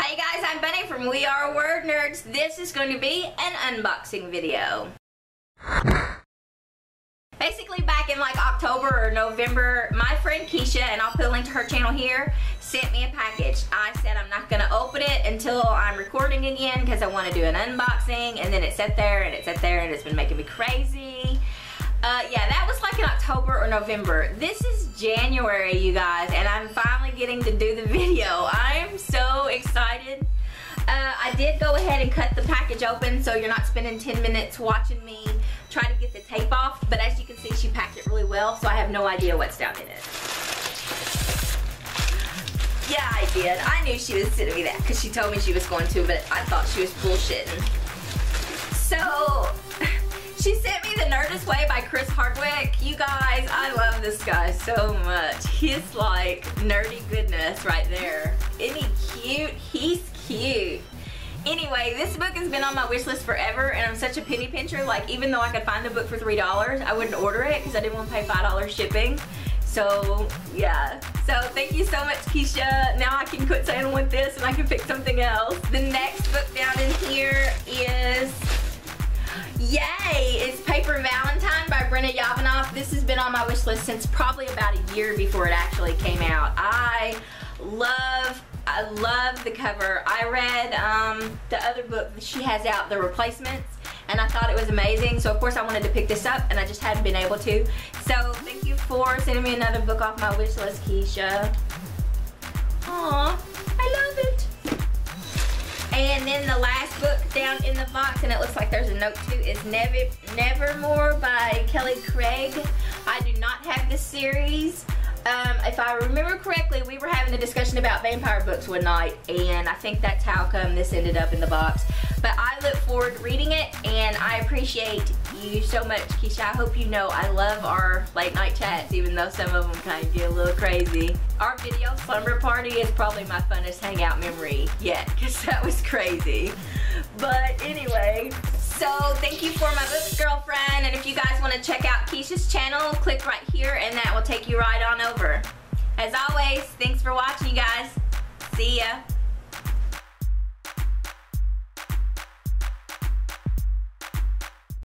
Hi guys, I'm Benny from We Are Word Nerds. This is going to be an unboxing video. Basically back in like October or November, my friend Kesha, and I'll put a link to her channel here, sent me a package. I said I'm not going to open it until I'm recording again because I want to do an unboxing, and then it sat there and it sat there and it's been making me crazy. Yeah, that was like in October or November. This is January, you guys, and I'm finally getting to do the video. I'm so excited. I did go ahead and cut the package open so you're not spending 10 minutes watching me try to get the tape off, but as you can see, she packed it really well, so I have no idea what's down in it. Yeah, I did. I knew she was sending me that because she told me she was going to, but I thought she was bullshitting. So, she sent me The Nerdist Way by Chris Hardwick. You guys, I love this guy so much. He's like nerdy goodness right there. Isn't he cute? He's cute. Anyway, this book has been on my wish list forever, and I'm such a penny pincher. Like, even though I could find the book for $3, I wouldn't order it because I didn't want to pay $5 shipping. So, yeah. So, thank you so much, Kesha. Now I can quit saying I want this and I can pick something else. The next book down in here is, yay, it's Paper Valentine by Brenna Yovanoff. This has been on my wish list since probably about a year before it actually came out. I love the cover. I read the other book that she has out, The Replacements, and I thought it was amazing. So of course I wanted to pick this up, and I just hadn't been able to. So thank you for sending me another book off my wish list, Kesha. Aw, I love it. And then the last book down in the box, and it looks like there's a note too, is Never More by Kelly Craig. I do not have this series. If I remember correctly, we were having a discussion about vampire books one night, and I think that's how come this ended up in the box. But I look forward to reading it, and I appreciate you so much, Kesha. I hope you know I love our late night chats, even though some of them kind of get a little crazy. Our video slumber party is probably my funnest hangout memory yet, because that was crazy. But anyway, so thank you for my book girlfriend, and if you guys want to check out Kesha's channel, click right here and that will take you right on over. As always, thanks for watching, you guys. See ya.